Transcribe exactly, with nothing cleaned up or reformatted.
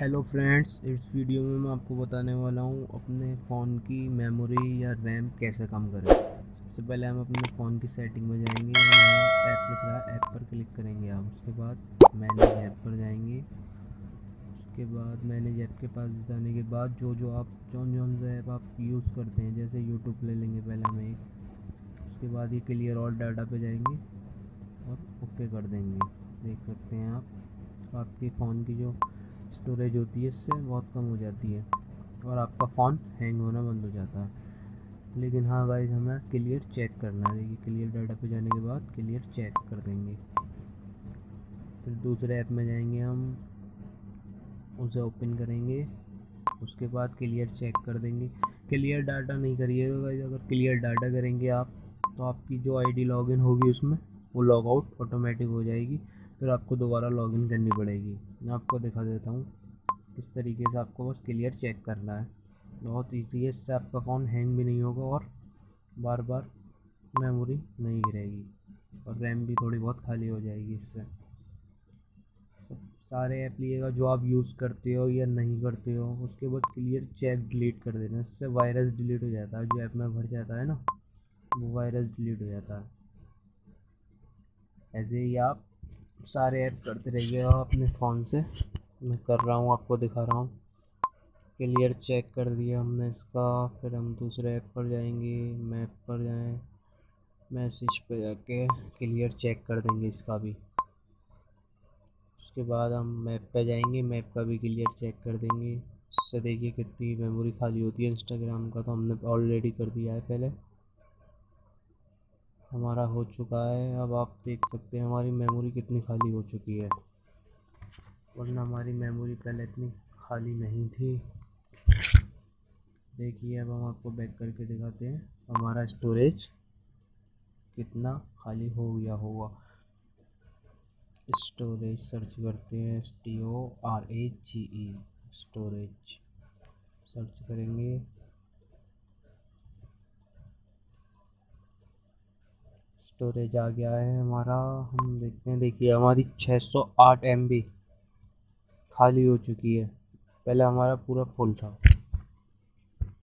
Hello friends, इस video में मैं आपको बताने वाला हूँ अपने फ़ोन की मेमोरी या रैम कैसे कम करें। सबसे पहले हम अपने फ़ोन की सेटिंग में जाएंगे, यहाँ ऐप लिख रहा है, ऐप पर क्लिक करेंगे आप। उसके बाद मैनेज ऐप पर जाएंगे। उसके बाद मैनेज ऐप के पास जाने के बाद जो जो आप जौन जौन सा ऐप आप यूज़ करते हैं, जैसे यूट्यूब ले लेंगे पहले हम एक। उसके बाद ये क्लियर ऑल डाटा पर जाएंगे और ओके कर देंगे। देख सकते हैं आप, आपके फ़ोन की जो स्टोरेज होती है इससे बहुत कम हो जाती है और आपका फ़ोन हैंग होना बंद हो जाता है। लेकिन हाँ गाइस, हमें क्लियर चेक करना है। देखिए, क्लियर डाटा पे जाने के बाद क्लियर चेक कर देंगे। फिर दूसरे ऐप में जाएंगे हम, उसे ओपन करेंगे। उसके बाद क्लियर चेक कर देंगे। क्लियर डाटा नहीं करिएगा गाइस, अगर क्लियर डाटा करेंगे आप तो आपकी जो आईडी लॉगिन होगी उसमें वो लॉग आउट ऑटोमेटिक हो जाएगी, फिर आपको दोबारा लॉगिन करनी पड़ेगी। मैं आपको दिखा देता हूँ किस तरीके से आपको बस क्लियर चेक करना है। बहुत ईजी है, इससे आपका फ़ोन हैंग भी नहीं होगा और बार बार मेमोरी नहीं गिरेगी और रैम भी थोड़ी बहुत खाली हो जाएगी इससे। सारे ऐप लीजिएगा जो आप यूज़ करते हो या नहीं करते हो, उसके बस क्लियर चेक डिलीट कर देना। इससे वायरस डिलीट हो जाता है, जो ऐप में भर जाता है ना वो वायरस डिलीट हो जाता है। ऐसे ही आप सारे ऐप करते रहिए अपने फ़ोन से। मैं कर रहा हूँ, आपको दिखा रहा हूँ। क्लियर चेक कर दिया हमने इसका। फिर हम दूसरे ऐप पर जाएंगे, मैप पर जाएं, मैसेज पर जाके क्लियर चेक कर देंगे इसका भी। उसके बाद हम मैप पर जाएंगे, मैप का भी क्लियर चेक कर देंगे। इससे देखिए कितनी मेमोरी खाली होती है। इंस्टाग्राम का तो हमने ऑलरेडी कर दिया है, पहले हमारा हो चुका है। अब आप देख सकते हैं हमारी मेमोरी कितनी खाली हो चुकी है, वरना हमारी मेमोरी पहले इतनी खाली नहीं थी। देखिए, अब हम आपको बैक करके दिखाते हैं हमारा स्टोरेज कितना खाली हो गया होगा। स्टोरेज सर्च करते हैं, S T O R A G E storage search करेंगे। स्टोरेज आ गया है हमारा, हम देखते हैं। देखिए हमारी छः सौ आठ एम बी खाली हो चुकी है, पहले हमारा पूरा फुल था।